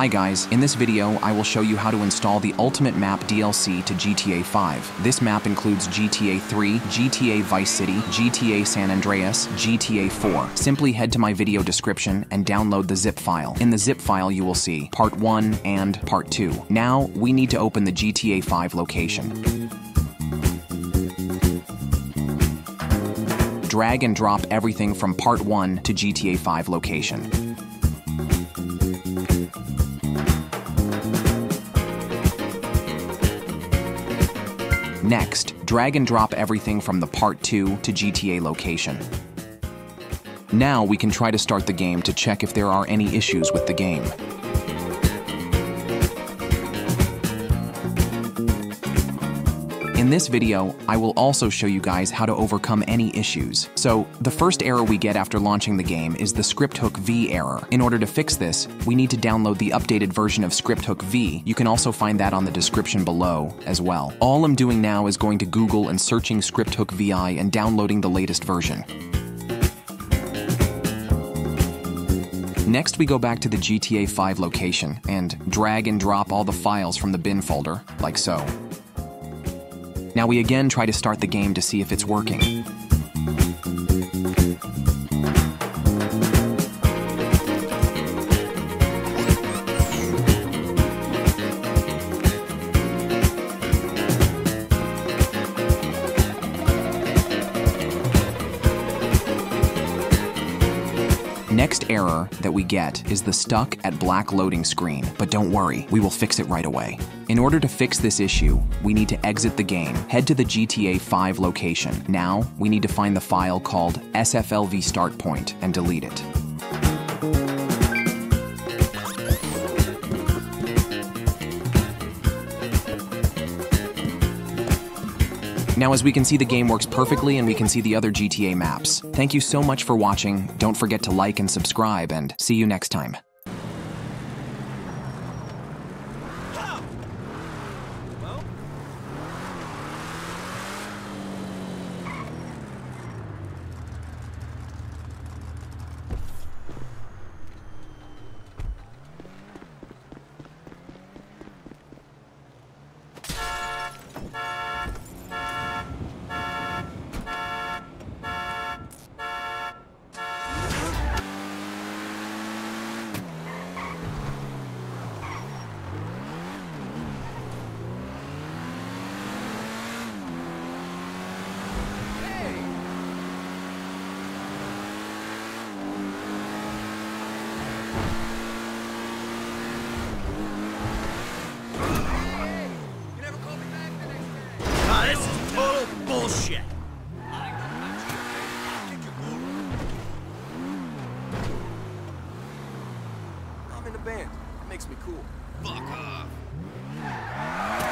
Hi guys, in this video I will show you how to install the Ultimate Map DLC to GTA 5. This map includes GTA 3, GTA Vice City, GTA San Andreas, GTA 4. Simply head to my video description and download the zip file. In the zip file you will see Part 1 and Part 2. Now we need to open the GTA 5 location. Drag and drop everything from Part 1 to GTA 5 location. Next, drag and drop everything from the Part 2 to GTA location. Now we can try to start the game to check if there are any issues with the game. In this video, I will also show you guys how to overcome any issues. So, the first error we get after launching the game is the ScriptHook V error. In order to fix this, we need to download the updated version of ScriptHook V. You can also find that on the description below as well. All I'm doing now is going to Google and searching ScriptHook VI and downloading the latest version. Next, we go back to the GTA 5 location and drag and drop all the files from the bin folder, like so. Now we again try to start the game to see if it's working. Next error that we get is the stuck at black loading screen, but don't worry, we will fix it right away. In order to fix this issue, we need to exit the game, head to the GTA 5 location. Now, we need to find the file called SFLV Start Point and delete it. Now as we can see, the game works perfectly and we can see the other GTA maps. Thank you so much for watching. Don't forget to like and subscribe, and see you next time. Bullshit. I'm in the band. It makes me cool. Fuck off.